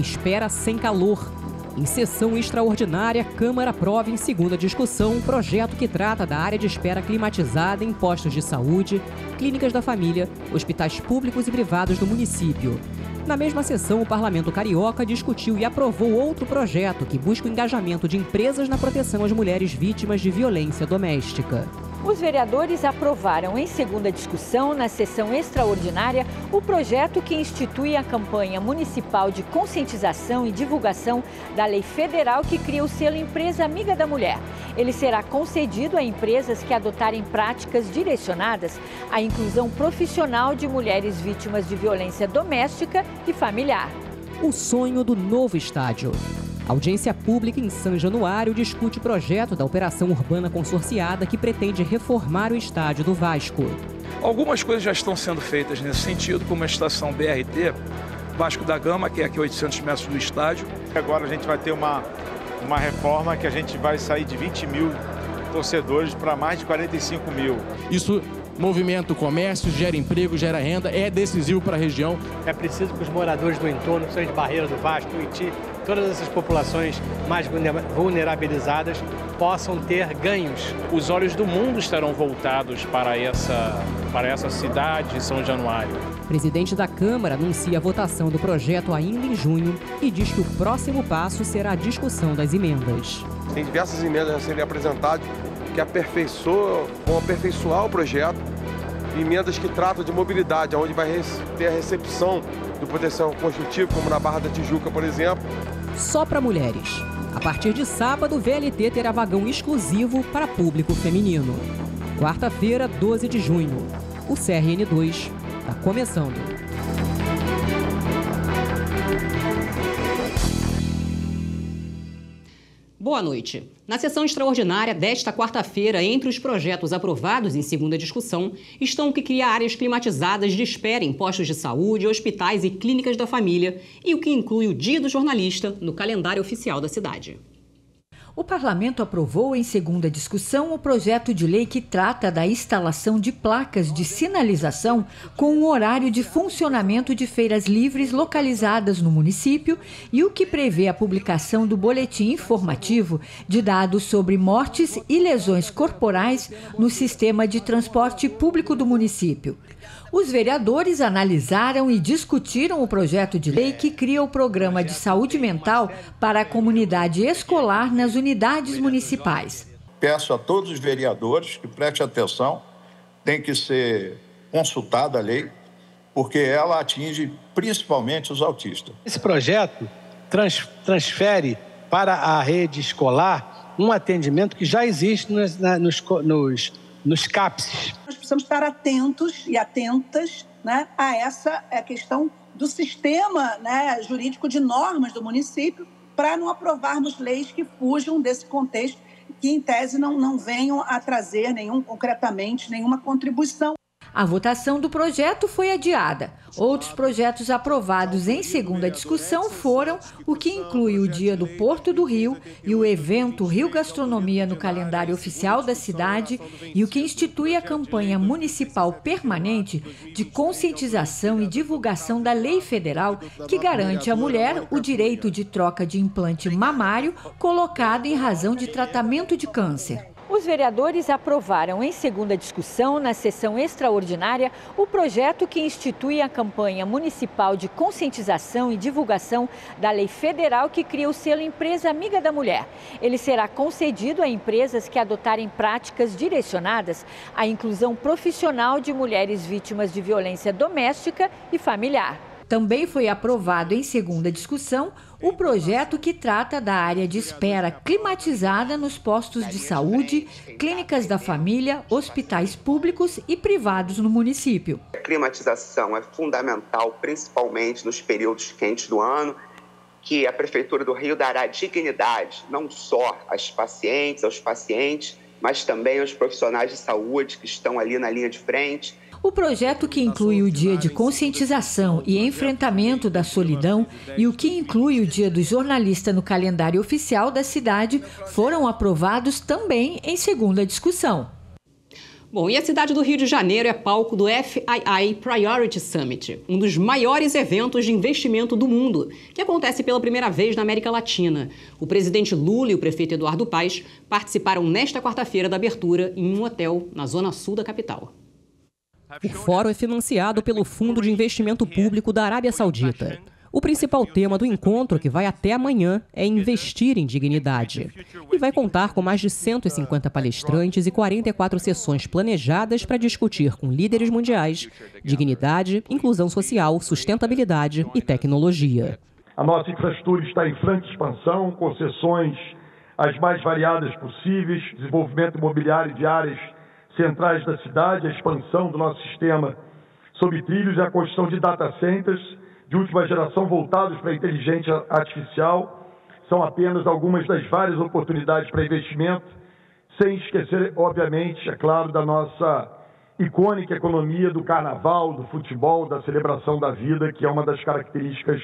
espera sem calor. Em sessão extraordinária, a Câmara aprova em segunda discussão um projeto que trata da área de espera climatizada em postos de saúde, clínicas da família, hospitais públicos e privados do município. Na mesma sessão, o Parlamento Carioca discutiu e aprovou outro projeto que busca o engajamento de empresas na proteção às mulheres vítimas de violência doméstica. Os vereadores aprovaram em segunda discussão, na sessão extraordinária, o projeto que institui a campanha municipal de conscientização e divulgação da lei federal que cria o selo Empresa Amiga da Mulher. Ele será concedido a empresas que adotarem práticas direcionadas à inclusão profissional de mulheres vítimas de violência doméstica e familiar. O sonho do novo estádio. A audiência pública em São Januário discute o projeto da Operação Urbana Consorciada que pretende reformar o estádio do Vasco. Algumas coisas já estão sendo feitas nesse sentido, como a estação BRT, Vasco da Gama, que é aqui a 800 metros do estádio. Agora a gente vai ter uma reforma que a gente vai sair de 20 mil torcedores para mais de 45 mil. Isso movimenta o comércio, gera emprego, gera renda, é decisivo para a região. É preciso que os moradores do entorno, que são de Barreira do Vasco, Iti, todas essas populações mais vulnerabilizadas possam ter ganhos. Os olhos do mundo estarão voltados para essa cidade de São Januário. O presidente da Câmara anuncia a votação do projeto ainda em junho e diz que o próximo passo será a discussão das emendas. Tem diversas emendas a serem apresentadas que vão aperfeiçoar o projeto, emendas que tratam de mobilidade, onde vai ter a recepção do potencial construtivo, como na Barra da Tijuca, por exemplo. Só para mulheres. A partir de sábado, o VLT terá vagão exclusivo para público feminino. Quarta-feira, 12 de junho. O CRN2 está começando. Boa noite. Na sessão extraordinária desta quarta-feira, entre os projetos aprovados em segunda discussão, estão o que cria áreas climatizadas de espera em postos de saúde, hospitais e clínicas da família e o que inclui o Dia do Jornalista no calendário oficial da cidade. O Parlamento aprovou em segunda discussão o projeto de lei que trata da instalação de placas de sinalização com o horário de funcionamento de feiras livres localizadas no município e o que prevê a publicação do boletim informativo de dados sobre mortes e lesões corporais no sistema de transporte público do município. Os vereadores analisaram e discutiram o projeto de lei que cria o programa de saúde mental para a comunidade escolar nas unidades municipais. Peço a todos os vereadores que prestem atenção, tem que ser consultada a lei, porque ela atinge principalmente os autistas. Esse projeto transfere para a rede escolar um atendimento que já existe nos CAPS. Nós precisamos estar atentos e atentas, né, a essa questão do sistema, né, jurídico de normas do município, para não aprovarmos leis que fujam desse contexto, que em tese não venham a trazer concretamente nenhuma contribuição. A votação do projeto foi adiada. Outros projetos aprovados em segunda discussão foram o que inclui o Dia do Porto do Rio e o evento Rio Gastronomia no calendário oficial da cidade e o que institui a campanha municipal permanente de conscientização e divulgação da lei federal que garante à mulher o direito de troca de implante mamário colocado em razão de tratamento de câncer. Os vereadores aprovaram em segunda discussão, na sessão extraordinária, o projeto que institui a campanha municipal de conscientização e divulgação da lei federal que cria o selo Empresa Amiga da Mulher. Ele será concedido a empresas que adotarem práticas direcionadas à inclusão profissional de mulheres vítimas de violência doméstica e familiar. Também foi aprovado em segunda discussão o projeto que trata da área de espera climatizada nos postos de saúde, clínicas da família, hospitais públicos e privados no município. A climatização é fundamental, principalmente nos períodos quentes do ano, que a Prefeitura do Rio dará dignidade, não só aos pacientes, mas também aos profissionais de saúde que estão ali na linha de frente. O projeto que inclui o Dia de Conscientização e Enfrentamento da Solidão e o que inclui o Dia do Jornalista no calendário oficial da cidade foram aprovados também em segunda discussão. Bom, e a cidade do Rio de Janeiro é palco do FII Priority Summit, um dos maiores eventos de investimento do mundo, que acontece pela primeira vez na América Latina. O presidente Lula e o prefeito Eduardo Paes participaram nesta quarta-feira da abertura em um hotel na zona sul da capital. O fórum é financiado pelo Fundo de Investimento Público da Arábia Saudita. O principal tema do encontro, que vai até amanhã, é investir em dignidade. E vai contar com mais de 150 palestrantes e 44 sessões planejadas para discutir com líderes mundiais dignidade, inclusão social, sustentabilidade e tecnologia. A nossa infraestrutura está em franca expansão, concessões as mais variadas possíveis, desenvolvimento imobiliário de áreas centrais da cidade, a expansão do nosso sistema sob trilhos e a construção de data centers de última geração voltados para a inteligência artificial são apenas algumas das várias oportunidades para investimento, sem esquecer, obviamente, é claro, da nossa icônica economia do carnaval, do futebol, da celebração da vida, que é uma das características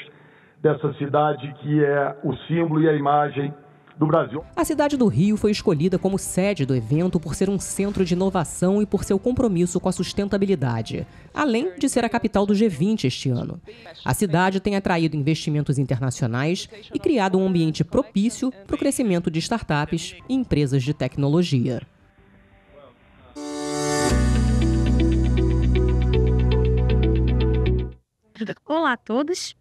dessa cidade, que é o símbolo e a imagem do Brasil. A cidade do Rio foi escolhida como sede do evento por ser um centro de inovação e por seu compromisso com a sustentabilidade, além de ser a capital do G20 este ano. A cidade tem atraído investimentos internacionais e criado um ambiente propício para o crescimento de startups e empresas de tecnologia. Olá a todos!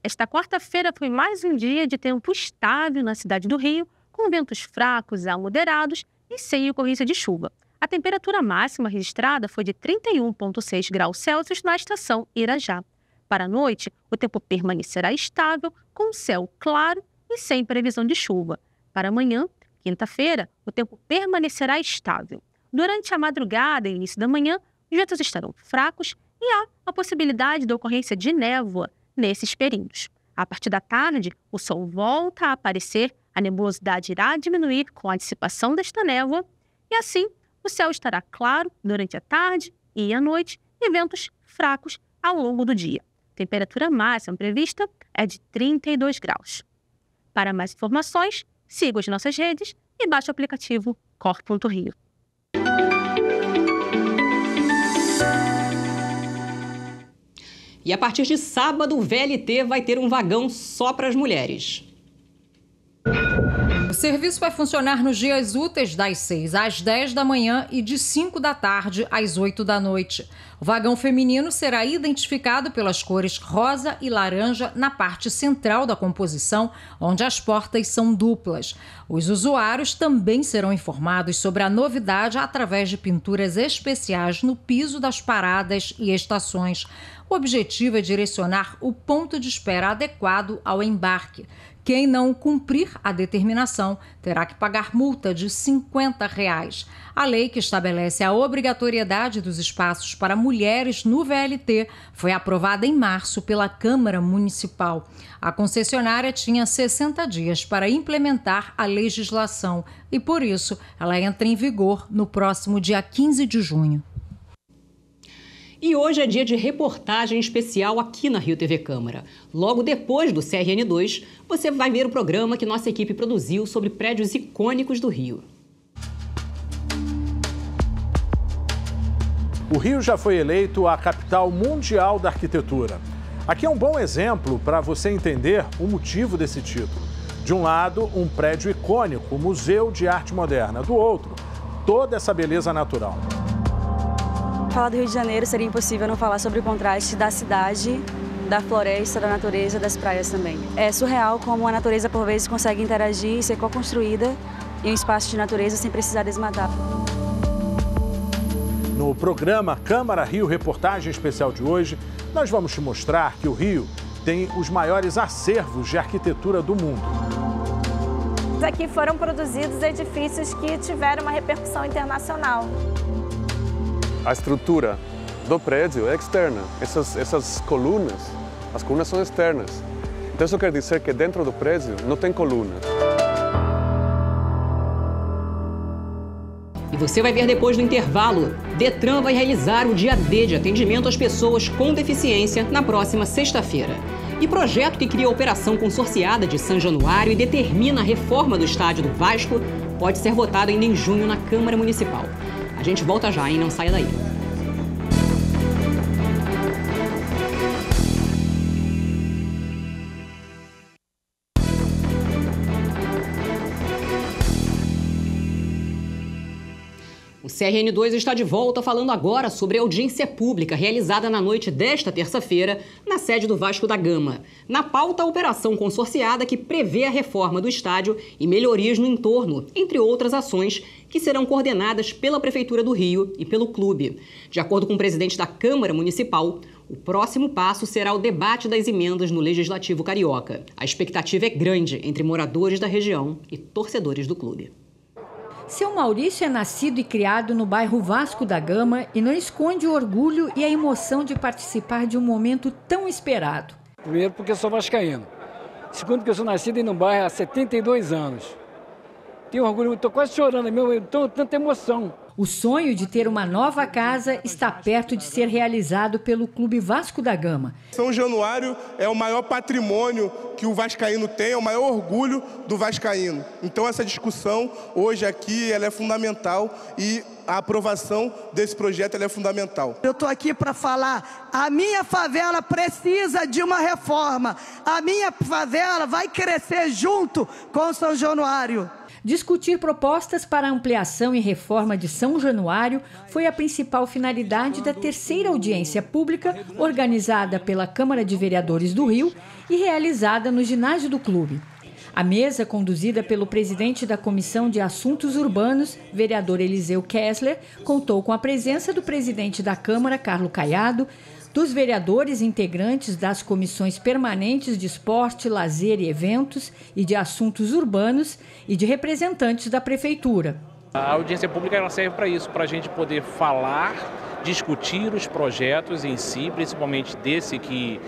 Esta quarta-feira foi mais um dia de tempo estável na cidade do Rio, com ventos fracos a moderados e sem ocorrência de chuva. A temperatura máxima registrada foi de 31,6 graus Celsius na estação Irajá. Para a noite, o tempo permanecerá estável, com céu claro e sem previsão de chuva. Para amanhã, quinta-feira, o tempo permanecerá estável. Durante a madrugada e início da manhã, os ventos estarão fracos e há a possibilidade da ocorrência de névoa nesses períodos. A partir da tarde, o sol volta a aparecer, a nebulosidade irá diminuir com a dissipação desta névoa e, assim, o céu estará claro durante a tarde e a noite e ventos fracos ao longo do dia. A temperatura máxima prevista é de 32 graus. Para mais informações, siga as nossas redes e baixe o aplicativo Cor.Rio. E a partir de sábado, o VLT vai ter um vagão só para as mulheres. O serviço vai funcionar nos dias úteis das 6 às 10 da manhã e de 5 da tarde às 8 da noite. O vagão feminino será identificado pelas cores rosa e laranja na parte central da composição, onde as portas são duplas. Os usuários também serão informados sobre a novidade através de pinturas especiais no piso das paradas e estações. O objetivo é direcionar o ponto de espera adequado ao embarque. Quem não cumprir a determinação terá que pagar multa de R$ 50. A lei que estabelece a obrigatoriedade dos espaços para mulheres no VLT foi aprovada em março pela Câmara Municipal. A concessionária tinha 60 dias para implementar a legislação e, por isso, ela entra em vigor no próximo dia 15 de junho. E hoje é dia de reportagem especial aqui na Rio TV Câmara. Logo depois do CRN2, você vai ver o programa que nossa equipe produziu sobre prédios icônicos do Rio. O Rio já foi eleito a capital mundial da arquitetura. Aqui é um bom exemplo para você entender o motivo desse título. De um lado, um prédio icônico, o Museu de Arte Moderna. Do outro, toda essa beleza natural. Falar do Rio de Janeiro seria impossível não falar sobre o contraste da cidade, da floresta, da natureza, das praias também. É surreal como a natureza por vezes consegue interagir e ser co-construída em um espaço de natureza sem precisar desmatar. No programa Câmara Rio Reportagem Especial de hoje, nós vamos te mostrar que o Rio tem os maiores acervos de arquitetura do mundo. Aqui foram produzidos edifícios que tiveram uma repercussão internacional. A estrutura do prédio é externa, essas colunas, as colunas são externas. Então isso quer dizer que dentro do prédio não tem colunas. E você vai ver depois do intervalo, DETRAN vai realizar o dia D de atendimento às pessoas com deficiência na próxima sexta-feira. E projeto que cria a Operação Consorciada de São Januário e determina a reforma do estádio do Vasco pode ser votado ainda em junho na Câmara Municipal. A gente volta já, hein? Não saia daí. O CRN2 está de volta falando agora sobre a audiência pública realizada na noite desta terça-feira na sede do Vasco da Gama. Na pauta, a operação consorciada que prevê a reforma do estádio e melhorias no entorno, entre outras ações que serão coordenadas pela Prefeitura do Rio e pelo clube. De acordo com o presidente da Câmara Municipal, o próximo passo será o debate das emendas no Legislativo Carioca. A expectativa é grande entre moradores da região e torcedores do clube. Seu Maurício é nascido e criado no bairro Vasco da Gama e não esconde o orgulho e a emoção de participar de um momento tão esperado. Primeiro, porque eu sou vascaíno. Segundo, porque eu sou nascido em um bairro há 72 anos. Tenho orgulho, estou quase chorando, estou com tanta emoção. O sonho de ter uma nova casa está perto de ser realizado pelo Clube Vasco da Gama. São Januário é o maior patrimônio que o vascaíno tem, é o maior orgulho do vascaíno. Então essa discussão hoje aqui ela é fundamental e a aprovação desse projeto ela é fundamental. Eu estou aqui para falar, a minha favela precisa de uma reforma. A minha favela vai crescer junto com São Januário. Discutir propostas para ampliação e reforma de São Januário foi a principal finalidade da terceira audiência pública organizada pela Câmara de Vereadores do Rio e realizada no ginásio do clube. A mesa, conduzida pelo presidente da Comissão de Assuntos Urbanos, vereador Eliseu Kessler, contou com a presença do presidente da Câmara, Carlos Caiado, dos vereadores integrantes das comissões permanentes de esporte, lazer e eventos e de assuntos urbanos e de representantes da prefeitura. A audiência pública ela serve para isso, para a gente poder falar, discutir os projetos em si, principalmente desse que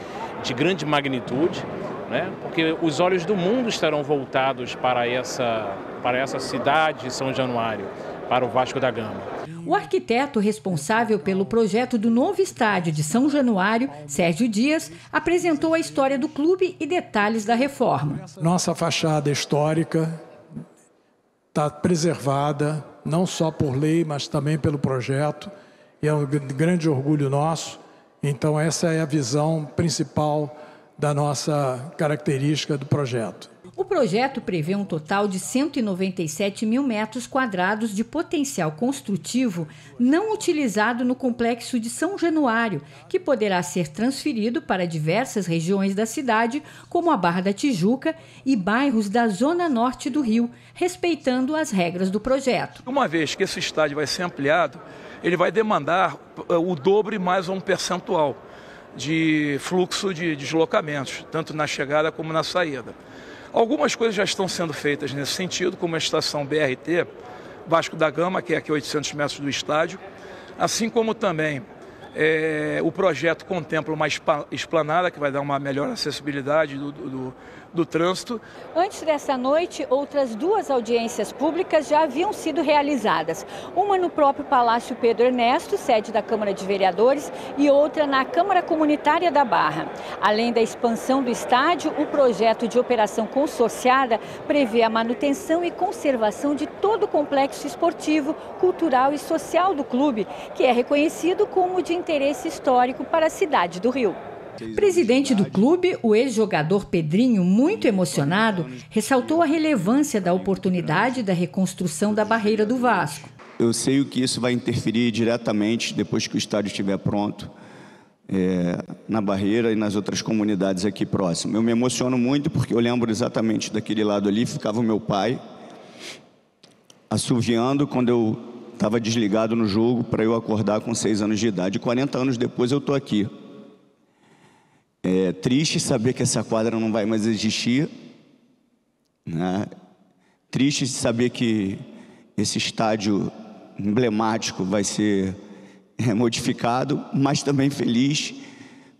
de grande magnitude, né? Porque os olhos do mundo estarão voltados para essa cidade de São Januário, para o Vasco da Gama. O arquiteto responsável pelo projeto do novo estádio de São Januário, Sérgio Dias, apresentou a história do clube e detalhes da reforma. Nossa fachada histórica está preservada, não só por lei, mas também pelo projeto, e é um grande orgulho nosso. Então essa é a visão principal da nossa característica do projeto. O projeto prevê um total de 197 mil metros quadrados de potencial construtivo não utilizado no complexo de São Januário, que poderá ser transferido para diversas regiões da cidade, como a Barra da Tijuca e bairros da zona norte do Rio, respeitando as regras do projeto. Uma vez que esse estádio vai ser ampliado, ele vai demandar o dobro e mais um percentual de fluxo de deslocamentos, tanto na chegada como na saída. Algumas coisas já estão sendo feitas nesse sentido, como a estação BRT, Vasco da Gama, que é aqui a 800 metros do estádio, assim como também o projeto contempla uma esplanada, que vai dar uma melhor acessibilidade do trânsito. Antes dessa noite, outras duas audiências públicas já haviam sido realizadas. Uma no próprio Palácio Pedro Ernesto, sede da Câmara de Vereadores, e outra na Câmara Comunitária da Barra. Além da expansão do estádio, o projeto de operação consorciada prevê a manutenção e conservação de todo o complexo esportivo, cultural e social do clube, que é reconhecido como de interesse histórico para a cidade do Rio. Presidente do clube, o ex-jogador Pedrinho, muito emocionado, ressaltou a relevância da oportunidade da reconstrução da barreira do Vasco. Eu sei que isso vai interferir diretamente, depois que o estádio estiver pronto, na barreira e nas outras comunidades aqui próximas. Eu me emociono muito porque eu lembro exatamente daquele lado ali, ficava o meu pai, assoviando quando eu estava desligado no jogo para eu acordar com 6 anos de idade. 40 anos depois eu estou aqui. É triste saber que essa quadra não vai mais existir, né? Triste saber que esse estádio emblemático vai ser modificado, mas também feliz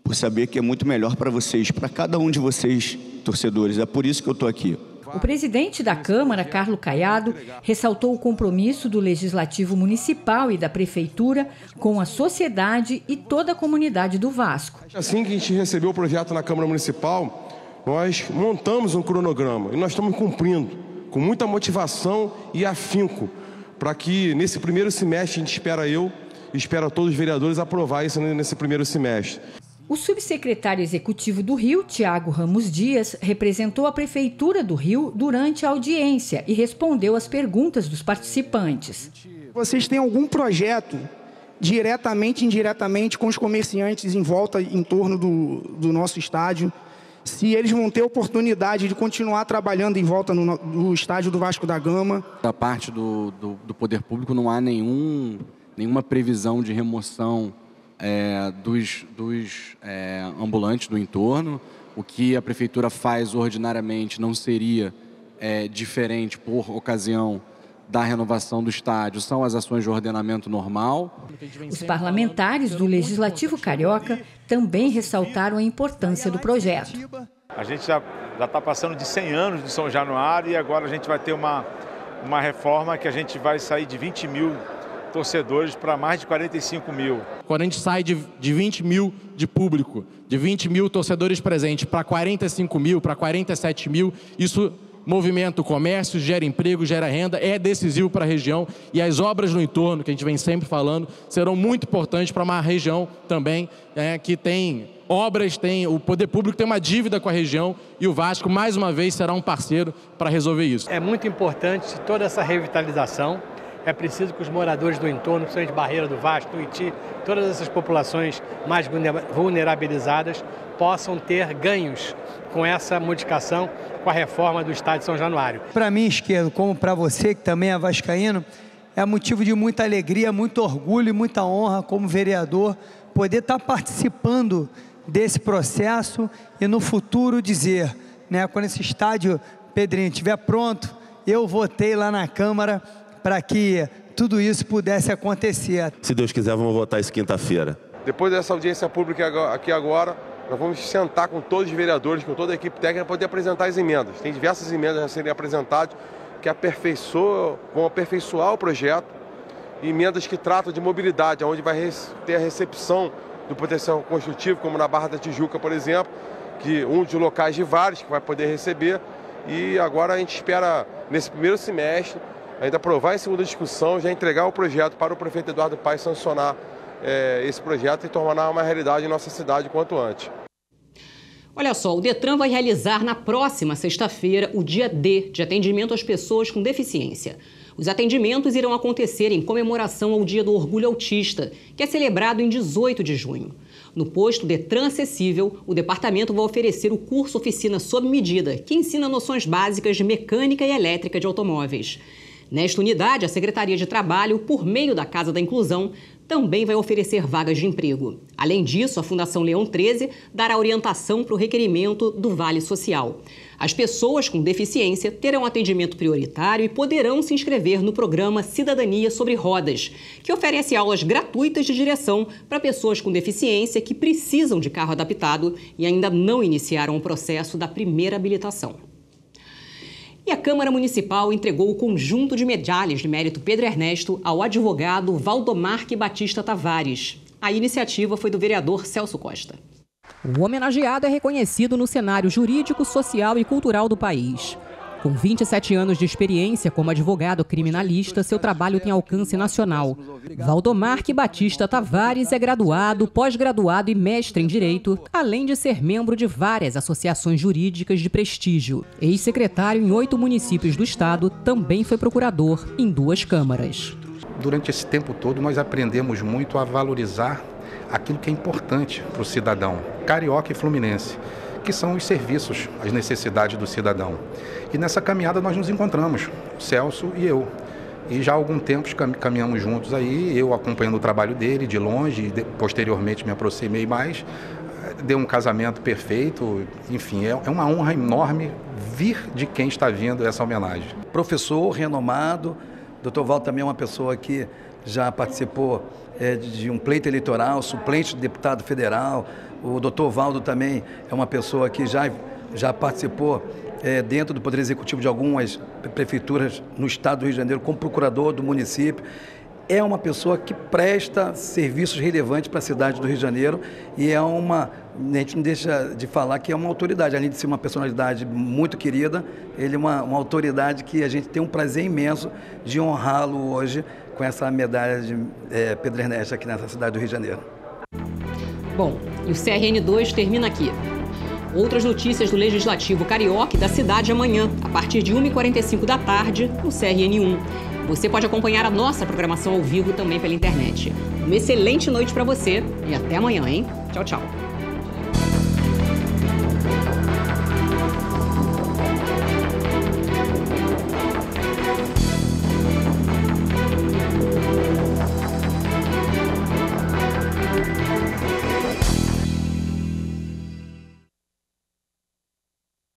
por saber que é muito melhor para vocês, para cada um de vocês, torcedores. É por isso que eu estou aqui. O presidente da Câmara, Carlos Caiado, ressaltou o compromisso do Legislativo Municipal e da Prefeitura com a sociedade e toda a comunidade do Vasco. Assim que a gente recebeu o projeto na Câmara Municipal, nós montamos um cronograma e nós estamos cumprindo, com muita motivação e afinco, para que nesse primeiro semestre a gente espera espero a todos os vereadores aprovar isso nesse primeiro semestre. O subsecretário executivo do Rio, Thiago Ramos Dias, representou a Prefeitura do Rio durante a audiência e respondeu às perguntas dos participantes. Vocês têm algum projeto, diretamente e indiretamente, com os comerciantes em volta, em torno do nosso estádio? Se eles vão ter oportunidade de continuar trabalhando em volta do estádio do Vasco da Gama? Da parte do poder público não há nenhuma previsão de remoção dos ambulantes do entorno. O que a prefeitura faz ordinariamente não seria diferente por ocasião da renovação do estádio, são as ações de ordenamento normal. Os parlamentares do Legislativo Carioca também ressaltaram a importância do projeto. A gente já está passando de 100 anos de São Januário e agora a gente vai ter uma reforma que a gente vai sair de 20 mil torcedores para mais de 45 mil. Quando a gente sai de 20 mil de público, de 20 mil torcedores presentes para 45 mil, para 47 mil, isso movimenta o comércio, gera emprego, gera renda, é decisivo para a região e as obras no entorno, que a gente vem sempre falando, serão muito importantes para uma região também que tem obras, o poder público tem uma dívida com a região e o Vasco, mais uma vez, será um parceiro para resolver isso. É muito importante toda essa revitalização. É preciso que os moradores do entorno, principalmente Barreira do Vasco, Tuiuti, todas essas populações mais vulnerabilizadas, possam ter ganhos com essa modificação, com a reforma do estádio de São Januário. Para mim, Esquerdo, como para você, que também é vascaíno, é motivo de muita alegria, muito orgulho e muita honra como vereador poder estar participando desse processo e no futuro dizer, quando esse estádio, Pedrinho, estiver pronto, eu votei lá na Câmara para que tudo isso pudesse acontecer. Se Deus quiser, vamos votar isso quinta-feira. Depois dessa audiência pública aqui agora, nós vamos sentar com todos os vereadores, com toda a equipe técnica, para poder apresentar as emendas. Tem diversas emendas a serem apresentadas que vão aperfeiçoar o projeto, emendas que tratam de mobilidade, onde vai ter a recepção do potencial construtivo, como na Barra da Tijuca, por exemplo, que um dos locais de vários que vai poder receber. E agora a gente espera, nesse primeiro semestre, ainda aprovar em segunda discussão, já entregar o projeto para o prefeito Eduardo Paes sancionar esse projeto e tornar uma realidade em nossa cidade o quanto antes. Olha só, o DETRAN vai realizar na próxima sexta-feira o dia D de atendimento às pessoas com deficiência. Os atendimentos irão acontecer em comemoração ao Dia do Orgulho Autista, que é celebrado em 18 de junho. No posto DETRAN Acessível, o departamento vai oferecer o curso Oficina Sob Medida, que ensina noções básicas de mecânica e elétrica de automóveis. Nesta unidade, a Secretaria de Trabalho, por meio da Casa da Inclusão, também vai oferecer vagas de emprego. Além disso, a Fundação Leão XIII dará orientação para o requerimento do Vale Social. As pessoas com deficiência terão atendimento prioritário e poderão se inscrever no programa Cidadania sobre Rodas, que oferece aulas gratuitas de direção para pessoas com deficiência que precisam de carro adaptado e ainda não iniciaram o processo da primeira habilitação. E a Câmara Municipal entregou o conjunto de medalhas de mérito Pedro Ernesto ao advogado Valdomar Batista Tavares. A iniciativa foi do vereador Celso Costa. O homenageado é reconhecido no cenário jurídico, social e cultural do país. Com 27 anos de experiência como advogado criminalista, seu trabalho tem alcance nacional. Valdomar Batista Tavares é graduado, pós-graduado e mestre em Direito, além de ser membro de várias associações jurídicas de prestígio. Ex-secretário em 8 municípios do estado, também foi procurador em 2 câmaras. Durante esse tempo todo, nós aprendemos muito a valorizar aquilo que é importante para o cidadão, carioca e fluminense, que são os serviços, as necessidades do cidadão. E nessa caminhada nós nos encontramos, o Celso e eu. E já há algum tempo caminhamos juntos aí, eu acompanhando o trabalho dele de longe, e posteriormente me aproximei mais, deu um casamento perfeito, enfim, é uma honra enorme vir de quem está vindo essa homenagem. Professor renomado, Dr. Val também é uma pessoa que já participou de um pleito eleitoral, suplente de deputado federal. O doutor Valdo também é uma pessoa que já participou dentro do Poder Executivo de algumas prefeituras no estado do Rio de Janeiro, como procurador do município. é uma pessoa que presta serviços relevantes para a cidade do Rio de Janeiro e é uma, a gente não deixa de falar que é uma autoridade, além de ser uma personalidade muito querida, ele é uma autoridade que a gente tem um prazer imenso de honrá-lo hoje com essa medalha de Pedro Ernesto aqui nessa cidade do Rio de Janeiro. Bom, e o CRN2 termina aqui. Outras notícias do Legislativo Carioca e da cidade amanhã, a partir de 1h45 da tarde, no CRN1. Você pode acompanhar a nossa programação ao vivo também pela internet. Uma excelente noite para você e até amanhã, hein? Tchau, tchau.